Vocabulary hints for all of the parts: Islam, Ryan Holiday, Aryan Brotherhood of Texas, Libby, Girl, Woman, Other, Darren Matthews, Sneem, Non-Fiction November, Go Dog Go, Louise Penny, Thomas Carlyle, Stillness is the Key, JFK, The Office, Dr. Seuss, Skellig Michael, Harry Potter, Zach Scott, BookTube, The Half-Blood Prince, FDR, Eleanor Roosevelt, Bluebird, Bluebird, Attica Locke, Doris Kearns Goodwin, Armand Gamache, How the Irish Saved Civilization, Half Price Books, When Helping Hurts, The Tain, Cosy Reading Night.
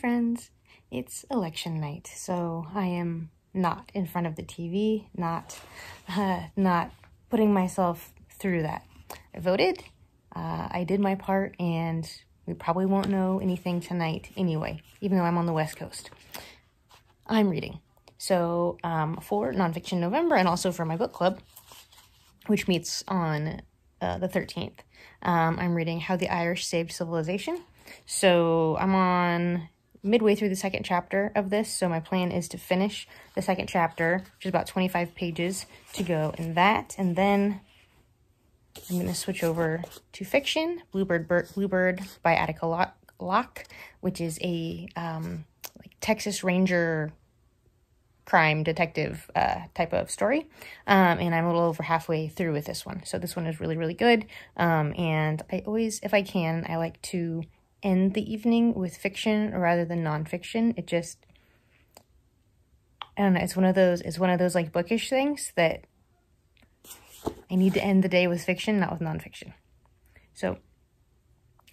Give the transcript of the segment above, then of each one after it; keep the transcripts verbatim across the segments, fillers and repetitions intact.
friends, it's election night, so I am not in front of the T V, not, uh, not putting myself through that. I voted, uh, I did my part, and we probably won't know anything tonight anyway, even though I'm on the West Coast. I'm reading. So um, for Nonfiction November and also for my book club, which meets on uh, the thirteenth, um, I'm reading How the Irish Saved Civilization. So I'm on midway through the second chapter of this, so my plan is to finish the second chapter, which is about twenty-five pages to go in that, and then I'm going to switch over to fiction, Bluebird, Bluebird by Attica Locke, which is a um, like Texas Ranger crime detective uh, type of story, um, and I'm a little over halfway through with this one. So this one is really, really good, um, and I always, if I can, I like to end the evening with fiction rather than nonfiction. It just, I don't know, it's one of those, it's one of those like bookish things that I need to end the day with fiction, not with nonfiction. So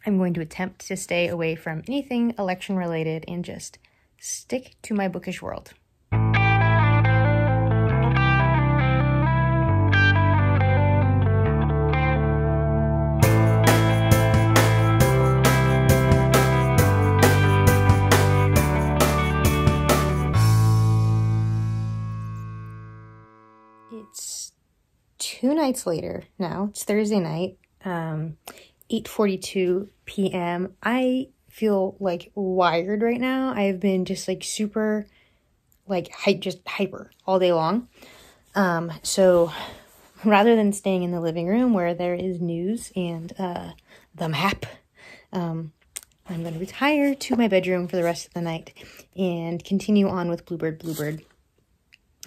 I'm going to attempt to stay away from anything election related and just stick to my bookish world. Two nights later now, it's Thursday night, um, eight forty-two p m I feel like wired right now. I've been just like super, like hype, just hyper all day long. Um, so rather than staying in the living room where there is news and uh, the map, um, I'm going to retire to my bedroom for the rest of the night and continue on with Bluebird, Bluebird.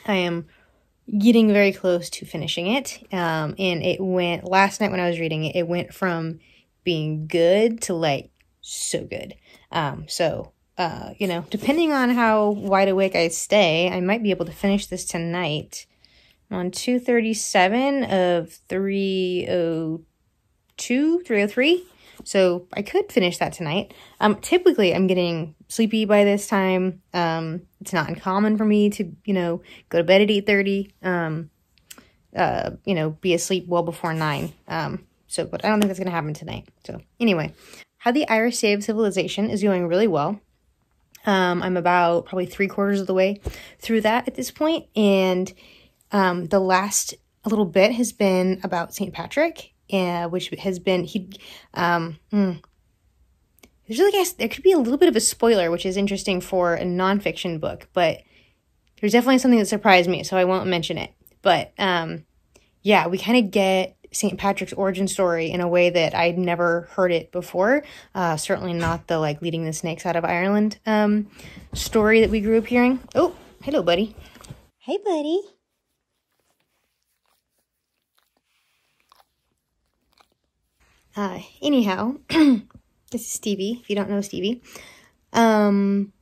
I am getting very close to finishing it, um, and it went, last night when I was reading it, it went from being good to, like, so good. Um, so, uh, you know, depending on how wide awake I stay, I might be able to finish this tonight. I'm on two thirty-seven of three oh two, three oh three, so I could finish that tonight. Um, typically, I'm getting sleepy by this time. Um, it's not uncommon for me to, you know, go to bed at eight thirty, um, uh, you know, be asleep well before nine. Um, so, but I don't think that's going to happen tonight. So anyway, How the Irish Saved Civilization is going really well. Um, I'm about probably three quarters of the way through that at this point. And um, the last little bit has been about Saint Patrick, uh, which has been, he, um, mm, there's really, I guess, there could be a little bit of a spoiler, which is interesting for a nonfiction book, but there's definitely something that surprised me, so I won't mention it. But um, yeah, we kind of get Saint Patrick's origin story in a way that I'd never heard it before. Uh, certainly not the like leading the snakes out of Ireland um, story that we grew up hearing. Oh, hello, buddy. Hey, buddy. Uh, anyhow. This is Stevie, if you don't know Stevie. Um,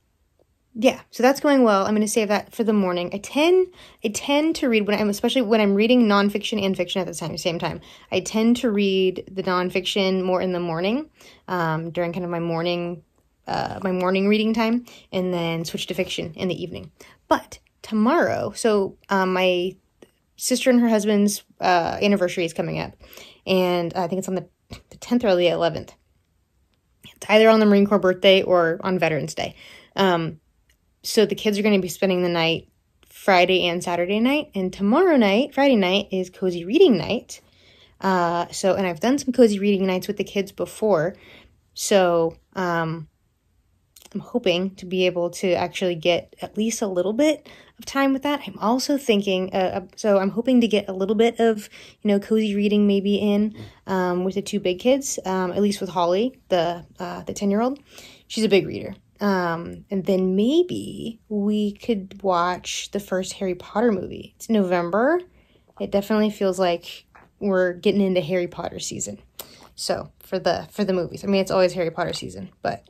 yeah, so that's going well. I'm going to save that for the morning. I tend, I tend to read, when I'm, especially when I'm reading nonfiction and fiction at the same, same time, I tend to read the nonfiction more in the morning, um, during kind of my morning, uh, my morning reading time, and then switch to fiction in the evening. But tomorrow, so um, my sister and her husband's uh, anniversary is coming up, and I think it's on the, the tenth or the eleventh. It's either on the Marine Corps birthday or on Veterans Day. Um, so the kids are going to be spending the night Friday and Saturday night. And tomorrow night, Friday night, is cozy reading night. Uh, so, and I've done some cozy reading nights with the kids before. So um, I'm hoping to be able to actually get at least a little bit of time with that. I'm also thinking, uh, so I'm hoping to get a little bit of, you know, cozy reading maybe in um, with the two big kids, um, at least with Holly, the uh, the ten-year-old. She's a big reader. Um, and then maybe we could watch the first Harry Potter movie. It's November. It definitely feels like we're getting into Harry Potter season. So for the for the movies, I mean, it's always Harry Potter season, but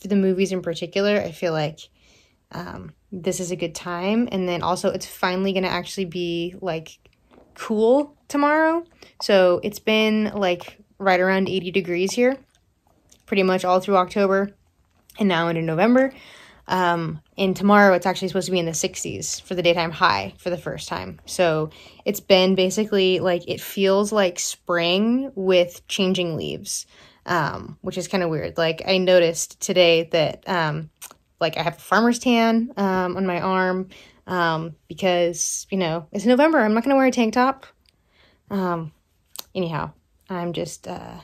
for the movies in particular, I feel like um, this is a good time. And then also it's finally going to actually be like cool tomorrow. So it's been like right around eighty degrees here pretty much all through October. and now into November. Um, and tomorrow it's actually supposed to be in the sixties for the daytime high for the first time. So it's been basically like, it feels like spring with changing leaves, um, which is kind of weird. Like I noticed today that, um, like I have a farmer's tan, um, on my arm, um, because, you know, it's November. I'm not going to wear a tank top. Um, anyhow, I'm just, uh,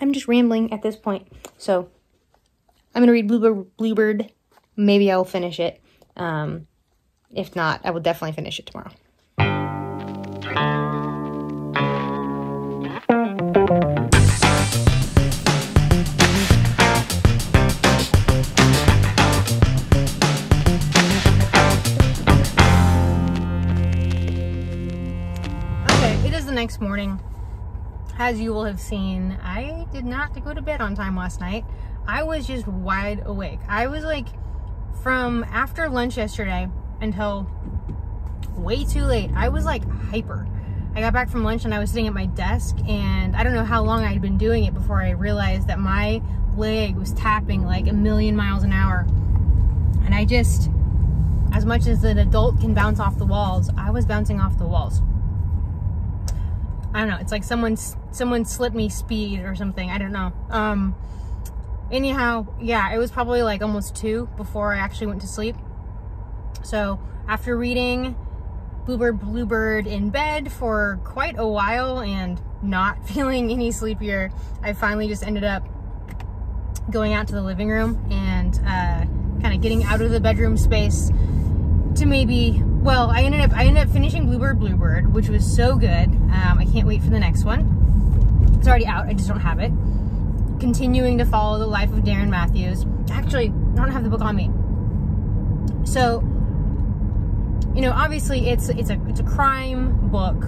I'm just rambling at this point. So I'm going to read Bluebird, Bluebird. Maybe I'll finish it. Um, if not, I will definitely finish it tomorrow. Okay, it is the next morning. As you will have seen, I did not go to bed on time last night. I was just wide awake. I was like, from after lunch yesterday until way too late, I was like hyper. I got back from lunch and I was sitting at my desk, and I don't know how long I had been doing it before I realized that my leg was tapping like a million miles an hour. And I just, as much as an adult can bounce off the walls, I was bouncing off the walls. I don't know. It's like someone, someone slipped me speed or something. I don't know. Um, anyhow, yeah, it was probably like almost two before I actually went to sleep. So after reading Bluebird, Bluebird in bed for quite a while and not feeling any sleepier, I finally just ended up going out to the living room and uh, kind of getting out of the bedroom space to maybe, well, I ended up, I ended up finishing Bluebird, Bluebird, which was so good. Um, I can't wait for the next one. It's already out. I just don't have it. Continuing to follow the life of Darren Matthews. Actually, I don't have the book on me. So, you know, obviously it's, it's a, it's a crime book.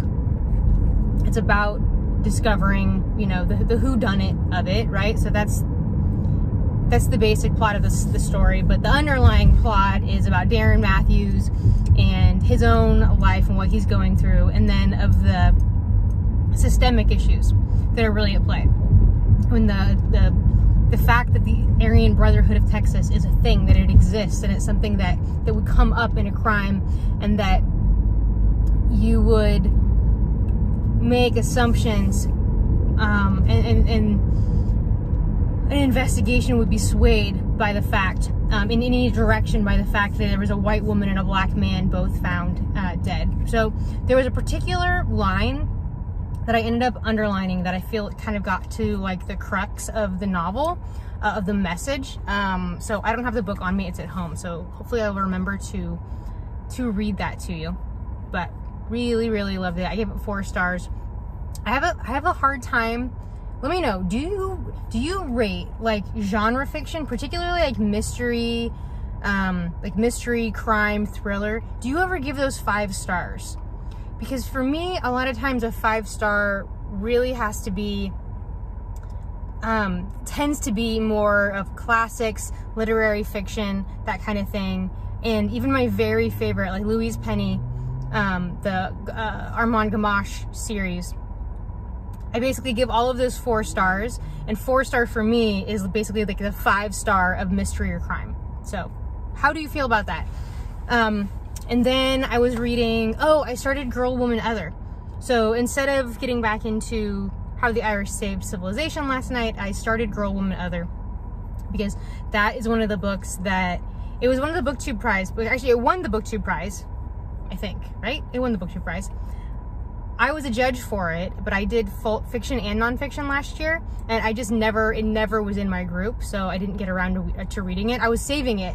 It's about discovering, you know, the, the whodunit of it. Right. So that's, that's the basic plot of this, the story, but the underlying plot is about Darren Matthews and his own life and what he's going through, and then of the systemic issues that are really at play. When the the, the fact that the Aryan Brotherhood of Texas is a thing, that it exists, and it's something that, that would come up in a crime, and that you would make assumptions um, and, and, and an investigation would be swayed by the fact, um, in any direction, by the fact that there was a white woman and a black man both found uh, dead. So there was a particular line that I ended up underlining that I feel it kind of got to like the crux of the novel, uh, of the message. Um, so I don't have the book on me, it's at home. So hopefully I'll remember to, to read that to you. But really, really loved it. I gave it four stars. I have a, I have a hard time. Let me know, do you, do you rate like genre fiction, particularly like mystery, um, like mystery, crime, thriller? Do you ever give those five stars? Because for me, a lot of times a five star really has to be, um, tends to be more of classics, literary fiction, that kind of thing. And even my very favorite, like Louise Penny, um, the uh, Armand Gamache series, I basically give all of those four stars, and four star for me is basically like the five star of mystery or crime. So how do you feel about that? Um, and then I was reading, oh, I started Girl, Woman, Other. So instead of getting back into How the Irish Saved Civilization last night, I started Girl, Woman, Other, because that is one of the books that, it was one of the BookTube prize, but actually it won the BookTube prize, I think, right? It won the BookTube prize. I was a judge for it, but I did full fiction and nonfiction last year, and I just never, it never was in my group, so I didn't get around to, to reading it. I was saving it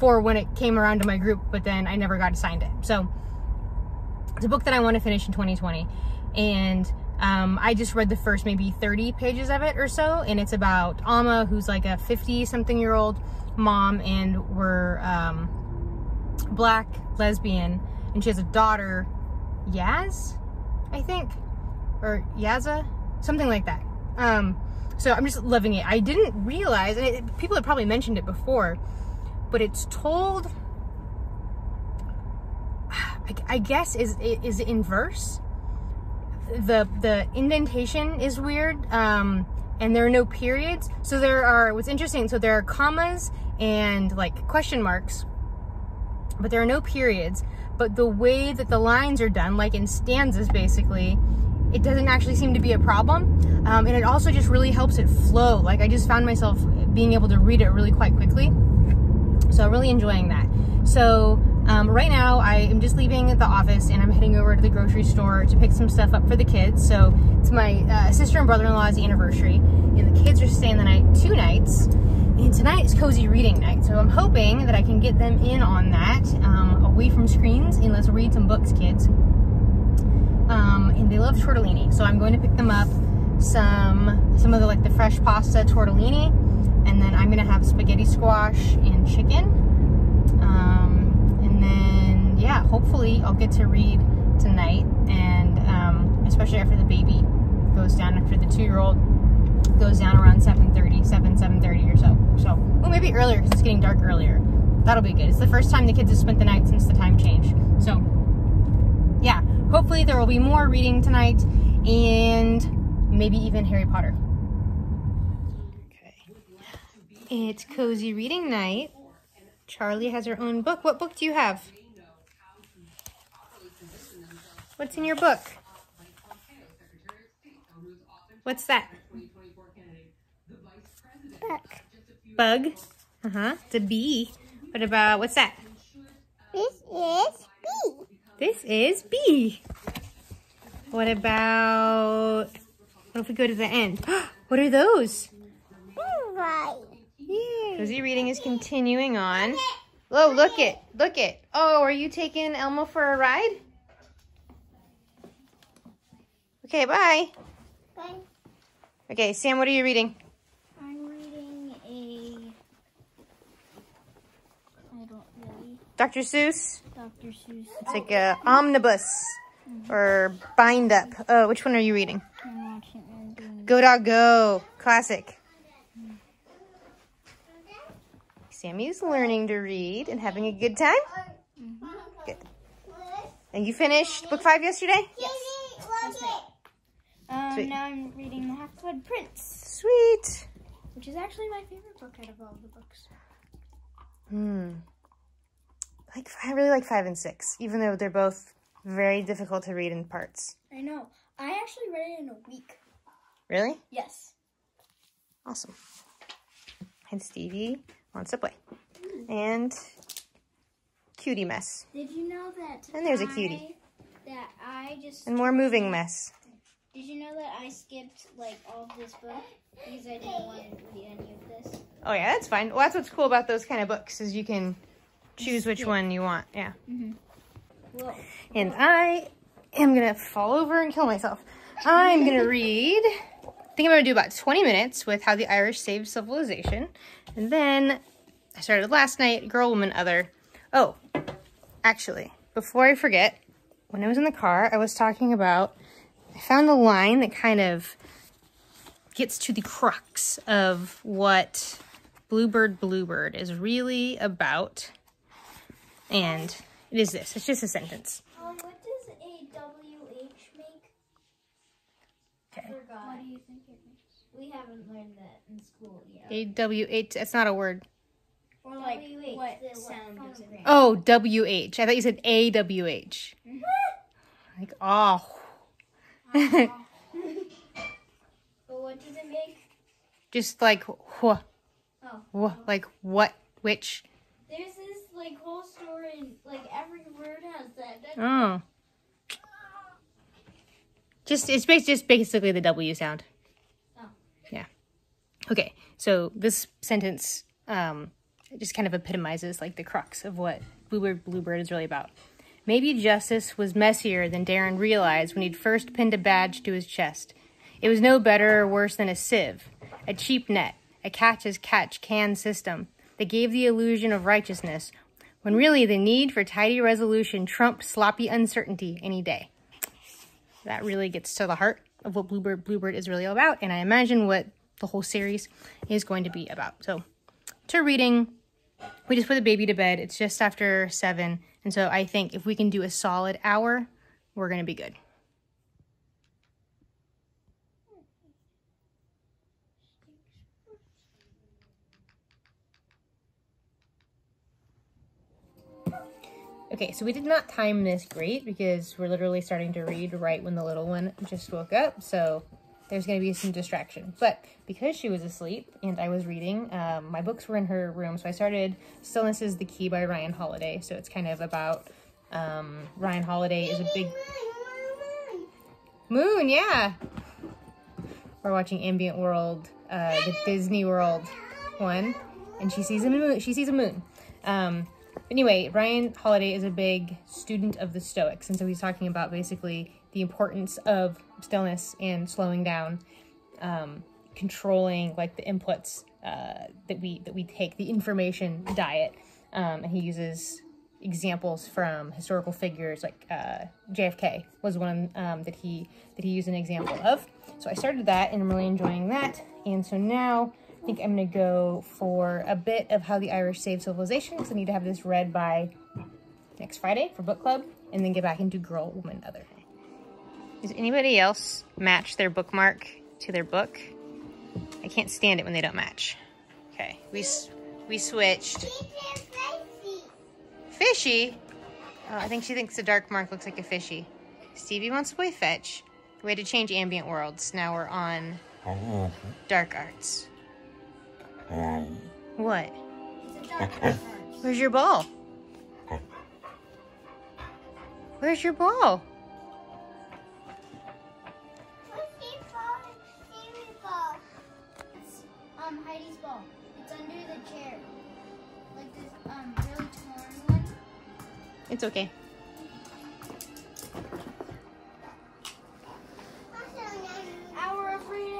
for when it came around to my group, but then I never got assigned it. So it's a book that I want to finish in twenty twenty, and um, I just read the first maybe thirty pages of it or so, and it's about Alma, who's like a fifty-something-year-old mom, and we're um, black, lesbian, and she has a daughter, Yaz? I think, or Yaza, something like that. Um, so I'm just loving it. I didn't realize, and it, people had probably mentioned it before, but it's told, I, I guess, is is in verse. The the indentation is weird. Um, and there are no periods. So there are, what's interesting, so there are commas and like question marks, but there are no periods. But the way that the lines are done, like in stanzas basically, it doesn't actually seem to be a problem. Um, and it also just really helps it flow. Like I just found myself being able to read it really quite quickly. So really enjoying that. So um, right now I am just leaving the office and I'm heading over to the grocery store to pick some stuff up for the kids. So it's my uh, sister and brother-in-law's anniversary and the kids are staying the night two nights. And tonight is cozy reading night. So I'm hoping that I can get them in on that, um, away from screens, and let's read some books, kids. Um, and they love tortellini, so I'm going to pick them up some some of the like the fresh pasta tortellini, and then I'm gonna have spaghetti squash and chicken, um, and then yeah, hopefully I'll get to read tonight, and um, especially after the baby goes down, after the two-year-old goes down around seven thirty, seven, seven thirty or so. So, well, maybe earlier because it's getting dark earlier. That'll be good. It's the first time the kids have spent the night since the time change. So, yeah. Hopefully there will be more reading tonight and maybe even Harry Potter. Okay. It's cozy reading night. Charlie has her own book. What book do you have? What's in your book? What's that? Bug. Bug? Uh-huh. It's a bee. What about, what's that? This is bee. This is B. What about, what if we go to the end? What are those? Right. Yeah. Cozy reading is continuing on. Whoa, look it, look it. Oh, are you taking Elmo for a ride? Okay, bye. Bye. Okay, Sam, what are you reading? I'm reading a, I don't really. Doctor Seuss? Doctor Seuss. It's like a omnibus mm-hmm. or bind up. Oh, which one are you reading? I'm watching and Go Dog Go, classic. Mm-hmm. Sammy's learning to read and having a good time. Mm-hmm. Good. And you finished book five yesterday? Yes. Um, Sweet. Now I'm reading The Half-Blood Prince. Sweet. Which is actually my favorite book out of all the books. Hmm. Like, I really like five and six, even though they're both very difficult to read in parts. I know. I actually read it in a week. Really? Yes. Awesome. And Stevie wants a play. Mm. And cutie mess. Did you know that? And there's I, a cutie. That I just. And more moving mess. Did you know that I skipped like all of this book because I didn't want to read any of this? Oh yeah, that's fine. Well, that's what's cool about those kind of books is you can. Choose which one you want, yeah. Mm-hmm. Whoa. And I am gonna fall over and kill myself. I'm gonna read, I think I'm gonna do about twenty minutes with How the Irish Saved Civilization. And then I started last night, Girl, Woman, Other. Oh, actually, before I forget, when I was in the car, I was talking about, I found a line that kind of gets to the crux of what Bluebird, Bluebird is really about. And it is this. It's just a sentence. Um, what does a W H make? Okay. I forgot. What do you think it makes? We haven't learned that in school yet. A W H. That's not a word. Or like W H, what sound does it make? Oh, W H. I thought you said A W H. Mm-hmm. Like oh. But what does it make? Just like wha. Oh. Wha, like what? Which? There's this like whole story and like every word has that. Oh. Just it's just basically the W sound. Oh. Yeah. Okay. So this sentence um just kind of epitomizes like the crux of what Bluebird Bluebird is really about. Maybe justice was messier than Darren realized when he'd first pinned a badge to his chest. It was no better or worse than a sieve, a cheap net, a catch as catch can system. They gave the illusion of righteousness, when really the need for tidy resolution trumped sloppy uncertainty any day. That really gets to the heart of what Bluebird Bluebird is really about, and I imagine what the whole series is going to be about. So, to reading, we just put the baby to bed. It's just after seven, and so I think if we can do a solid hour, we're going to be good. Okay, so we did not time this great because we're literally starting to read right when the little one just woke up, so there's going to be some distraction. But because she was asleep and I was reading, um, my books were in her room, so I started Stillness is the Key by Ryan Holiday. So it's kind of about um, Ryan Holiday is a big... Moon, yeah! We're watching Ambient World, uh, the Disney World one, and she sees a moon. She sees a moon. Um, anyway, Ryan Holiday is a big student of the Stoics, and so he's talking about basically the importance of stillness and slowing down, um, controlling like the inputs uh, that we that we take, the information diet, um, and he uses examples from historical figures like uh, J F K was one um, that he that he used an example of. So I started that and I'm really enjoying that. And so now I think I'm going to go for a bit of How the Irish Saved Civilization because I need to have this read by next Friday for book club and then get back into Girl, Woman, Other. Does anybody else match their bookmark to their book? I can't stand it when they don't match. Okay, we we switched. Fishy? Oh, I think she thinks the dark mark looks like a fishy. Stevie wants to play fetch. We had to change ambient worlds. Now we're on dark arts. Um, what? It's a dark arts. Where's your ball? Where's your ball? Stevie's ball. Stevie's ball. It's um, Heidi's ball. It's under the chair. Like this um, really torn one. It's okay. Hour of reading.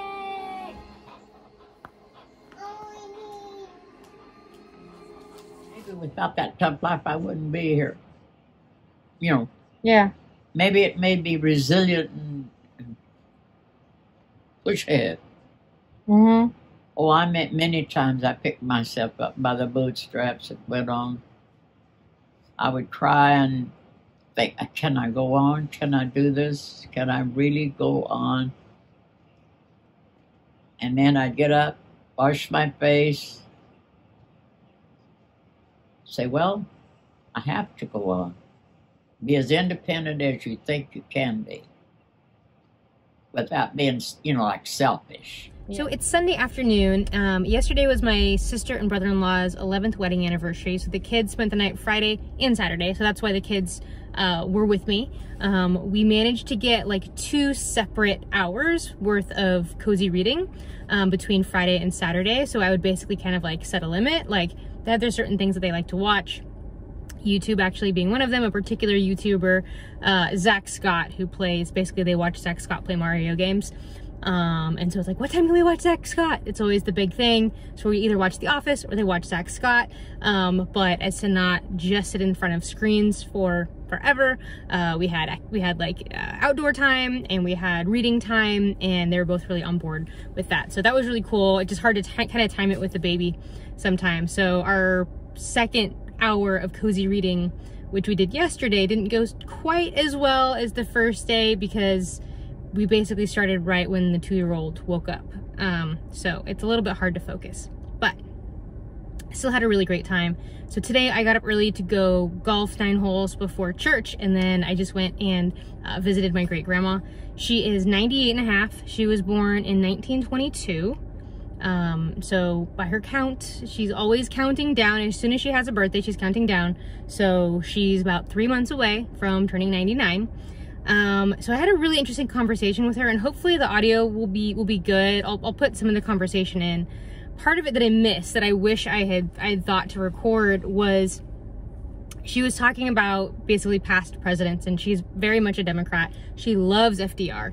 Maybe without that tough life, I wouldn't be here. You know. Yeah. Maybe it made me resilient and, and push ahead. Mm-hmm. Oh, I meant many times I picked myself up by the bootstraps and went on. I would cry and think, can I go on? Can I do this? Can I really go on? And then I'd get up, wash my face, say, well, I have to go on. Be as independent as you think you can be without being, you know, like selfish. So it's Sunday afternoon. Um, yesterday was my sister and brother-in-law's eleventh wedding anniversary. So the kids spent the night Friday and Saturday. So that's why the kids uh, were with me. Um, we managed to get like two separate hours worth of cozy reading um, between Friday and Saturday. So I would basically kind of like set a limit. Like there's certain things that they like to watch. YouTube actually being one of them, a particular YouTuber, uh, Zach Scott, who plays, basically they watch Zach Scott play Mario games. Um, and so it's like, what time can we watch Zach Scott? It's always the big thing. So we either watch The Office or they watch Zach Scott. Um, but as to not just sit in front of screens for forever, uh, we had, we had like uh, outdoor time and we had reading time and they were both really on board with that. So that was really cool. It's just hard to kind of time it with the baby sometimes. So our second hour of cozy reading, which we did yesterday, didn't go quite as well as the first day because we basically started right when the two-year-old woke up. Um, so it's a little bit hard to focus, but I still had a really great time. So today I got up early to go golf nine holes before church. And then I just went and uh, visited my great grandma. She is ninety-eight and a half. She was born in nineteen twenty-two. Um, so by her count, she's always counting down. As soon as she has a birthday, she's counting down. So she's about three months away from turning ninety-nine. Um, so I had a really interesting conversation with her and hopefully the audio will be, will be good. I'll, I'll put some of the conversation in. Part of it that I missed that I wish I had, I had thought to record was she was talking about basically past presidents and she's very much a Democrat. She loves F D R.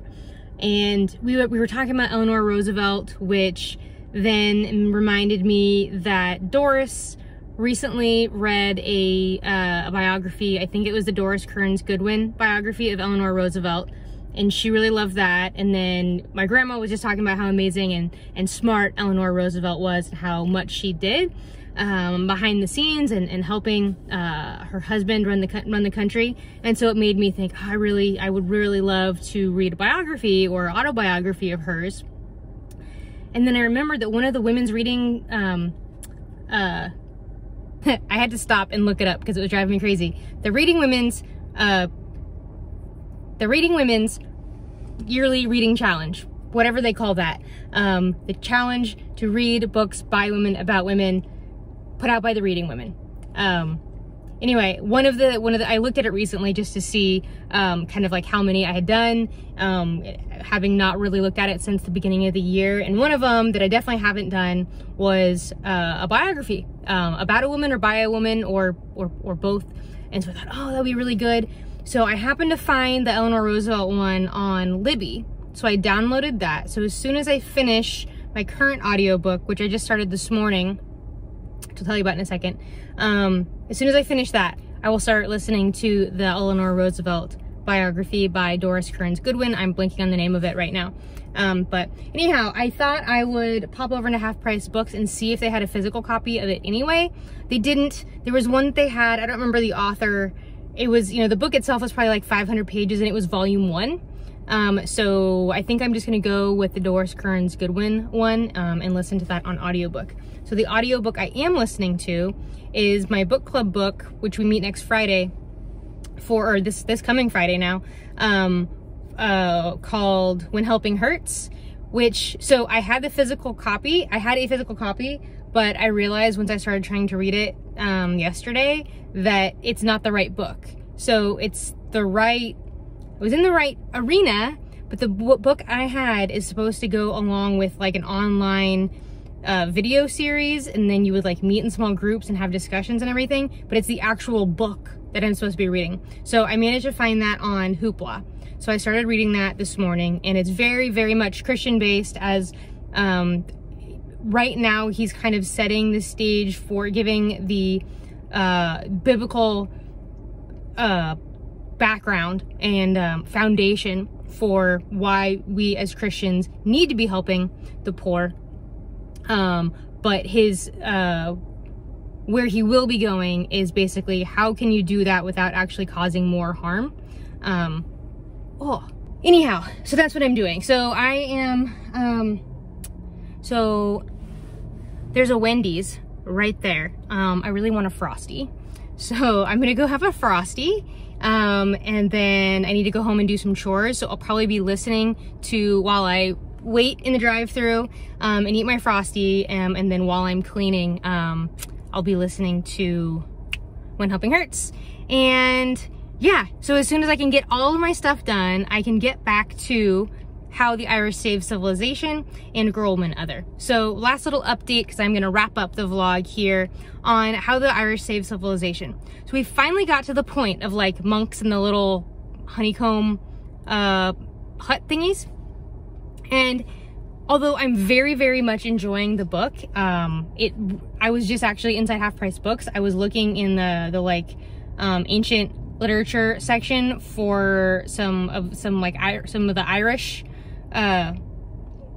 And we were, we were talking about Eleanor Roosevelt, which then reminded me that Doris recently read a, uh, a biography, I think it was the Doris Kearns Goodwin biography of Eleanor Roosevelt, and she really loved that. And then my grandma was just talking about how amazing and, and smart Eleanor Roosevelt was and how much she did um, behind the scenes and, and helping uh, her husband run the, run the country. And so it made me think, oh, I really, I would really love to read a biography or autobiography of hers. And then I remembered that one of the women's reading um, uh, I had to stop and look it up because it was driving me crazy. The Reading Women's, uh, the Reading Women's yearly reading challenge, whatever they call that. Um, the challenge to read books by women about women, put out by the Reading Women. Um, anyway, one of the, one of the, I looked at it recently just to see, um, kind of like how many I had done, um, having not really looked at it since the beginning of the year. And one of them that I definitely haven't done was, uh, a biography, um, about a woman or by a woman or, or, or both. And so I thought, oh, that'd be really good. So I happened to find the Eleanor Roosevelt one on Libby. So I downloaded that. So as soon as I finish my current audiobook, which I just started this morning, which I'll tell you about in a second, um, as soon as I finish that, I will start listening to the Eleanor Roosevelt biography by Doris Kearns Goodwin. I'm blanking on the name of it right now. Um, but anyhow, I thought I would pop over into Half Price Books and see if they had a physical copy of it anyway. They didn't. There was one that they had. I don't remember the author. It was, you know, the book itself was probably like five hundred pages and it was volume one. Um, so I think I'm just going to go with the Doris Kearns Goodwin one, um, and listen to that on audiobook. So the audiobook I am listening to is my book club book, which we meet next Friday for, or this, this coming Friday now, um, uh, called When Helping Hurts, which, so I had the physical copy. I had a physical copy, but I realized once I started trying to read it, um, yesterday that it's not the right book. So it's the right, it was in the right arena, but the book I had is supposed to go along with like an online uh, video series, and then you would like meet in small groups and have discussions and everything, but it's the actual book that I'm supposed to be reading. So I managed to find that on Hoopla. So I started reading that this morning, and it's very, very much Christian based, as um, right now he's kind of setting the stage for giving the uh, biblical uh, background and um, foundation for why we as Christians need to be helping the poor. Um, but his, uh, where he will be going is basically how can you do that without actually causing more harm? Um, oh, anyhow, so that's what I'm doing. So I am, um, so there's a Wendy's right there. Um, I really want a Frosty. So I'm going to go have a Frosty. Um, and then I need to go home and do some chores. So I'll probably be listening to while I wait in the drive-thru, um, and eat my Frosty. Um, and then while I'm cleaning, um, I'll be listening to When Helping Hurts. And yeah, so as soon as I can get all of my stuff done, I can get back to How the Irish Saved Civilization and Girl, Woman, Other. So last little update, because I'm going to wrap up the vlog here on How the Irish Saved Civilization. So we finally got to the point of like monks and the little honeycomb uh, hut thingies. And although I'm very, very much enjoying the book, um, it I was just actually inside Half Price Books. I was looking in the the like um, ancient literature section for some of some like I, some of the Irish. Uh,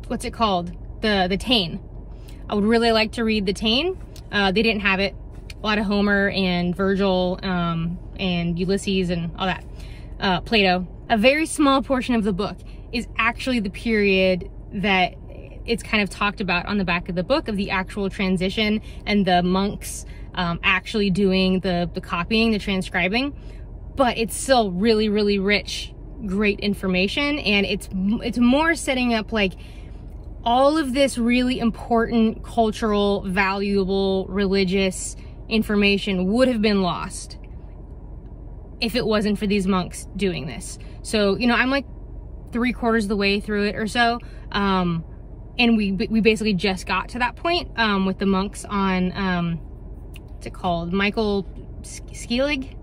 what's it called? The the Tain. I would really like to read The Tain. Uh, they didn't have it. A lot of Homer and Virgil um, and Ulysses and all that. Uh, Plato. A very small portion of the book is actually the period that it's kind of talked about on the back of the book, of the actual transition and the monks um, actually doing the, the copying, the transcribing. But it's still really, really rich, great information, and it's it's more setting up like all of this really important cultural, valuable, religious information would have been lost if it wasn't for these monks doing this. So, you know, I'm like three quarters of the way through it or so, um, and we we basically just got to that point um, with the monks on um, what's it called, Michael Skellig.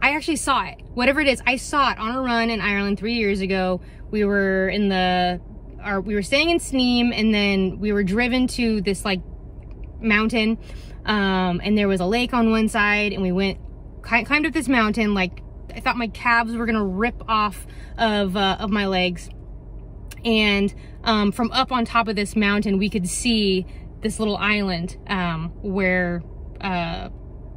I actually saw it, whatever it is. I saw it on a run in Ireland three years ago. We were in the, our, we were staying in Sneem, and then we were driven to this like mountain, um, and there was a lake on one side, and we went, climbed up this mountain. Like I thought my calves were gonna rip off of uh, of my legs, and um, from up on top of this mountain, we could see this little island um, where uh,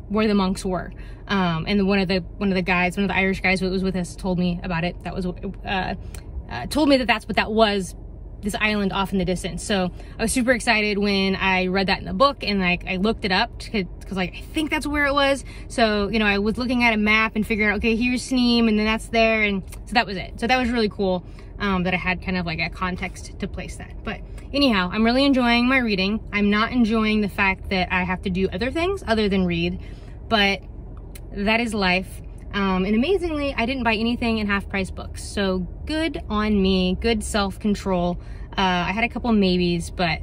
where the monks were. Um, and one of the, one of the guys, one of the Irish guys who was with us told me about it. That was, uh, uh, told me that that's what that was this island off in the distance. So I was super excited when I read that in the book, and like I looked it up because like I think that's where it was. So, you know, I was looking at a map and figuring out, okay, here's Sneem, and then that's there, and so that was it. So that was really cool um, that I had kind of like a context to place that. But anyhow, I'm really enjoying my reading. I'm not enjoying the fact that I have to do other things other than read, but that is life. Um, and amazingly, I didn't buy anything in Half Price Books. So good on me, good self-control. Uh, I had a couple maybes, but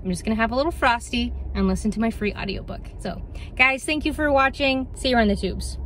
I'm just gonna have a little frosty and listen to my free audiobook. So guys, thank you for watching. See you on the tubes.